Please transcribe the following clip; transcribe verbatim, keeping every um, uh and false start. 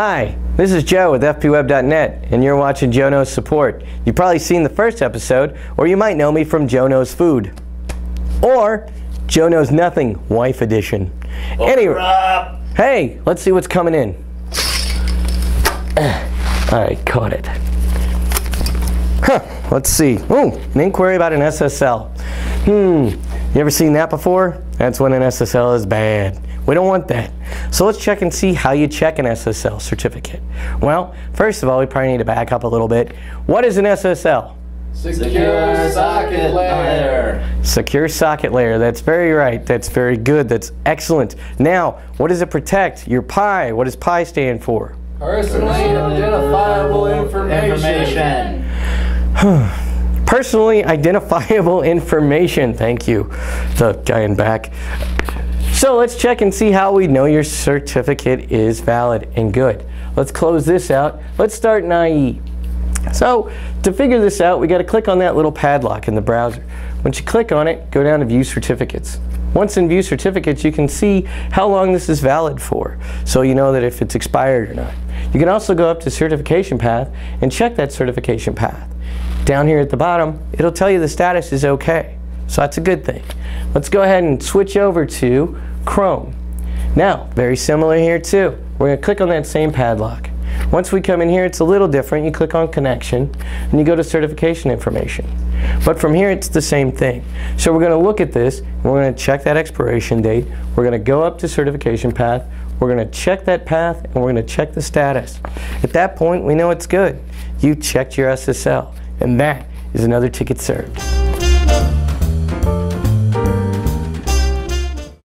Hi, this is Joe with f p web dot net, and you're watching Joe Knows Support. You've probably seen the first episode, or you might know me from Joe Knows Food. Or Joe Knows Nothing Wife Edition. Oh, anyway, crap. Hey, let's see what's coming in. Alright, caught it. Huh, let's see. Ooh, an inquiry about an S S L. Hmm, you ever seen that before? That's when an S S L is bad. We don't want that. So let's check and see how you check an S S L certificate. Well, first of all, we probably need to back up a little bit. What is an S S L? Secure socket layer. Secure socket layer. That's very right. That's very good. That's excellent. Now, what does it protect? Your P I. What does P I stand for? Personally identifiable information. information. Personally identifiable information. Thank you, the guy in back. So let's check and see how we know your certificate is valid and good. Let's close this out. Let's start in I E. So to figure this out, we got to click on that little padlock in the browser. Once you click on it, go down to View Certificates. Once in View Certificates, you can see how long this is valid for, so you know that if it's expired or not. You can also go up to Certification Path and check that certification path. Down here at the bottom, it'll tell you the status is okay, so that's a good thing. Let's go ahead and switch over to Chrome. Now, very similar here too. We're going to click on that same padlock. Once we come in here, it's a little different. You click on Connection, and you go to Certification Information. But from here, it's the same thing. So we're going to look at this, and we're going to check that expiration date. We're going to go up to Certification Path. We're going to check that path, and we're going to check the status. At that point, we know it's good. You checked your S S L, and that is another ticket served.